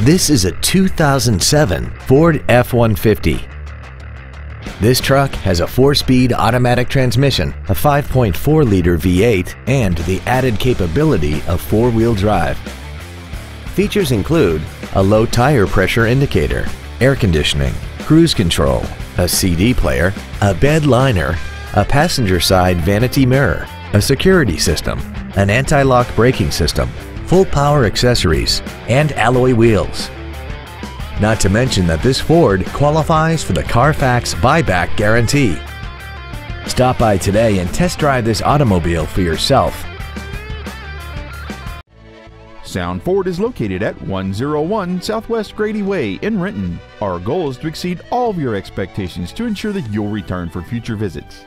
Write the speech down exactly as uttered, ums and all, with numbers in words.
This is a two thousand seven Ford F one fifty. This truck has a four-speed automatic transmission, a five point four liter V eight, and the added capability of four-wheel drive. Features include a low tire pressure indicator, air conditioning, cruise control, a C D player, a bed liner, a passenger side vanity mirror, a security system, an anti-lock braking system, full power accessories, and alloy wheels. Not to mention that this Ford qualifies for the Carfax buyback guarantee. Stop by today and test drive this automobile for yourself. Sound Ford is located at one oh one Southwest Grady Way in Renton. Our goal is to exceed all of your expectations to ensure that you'll return for future visits.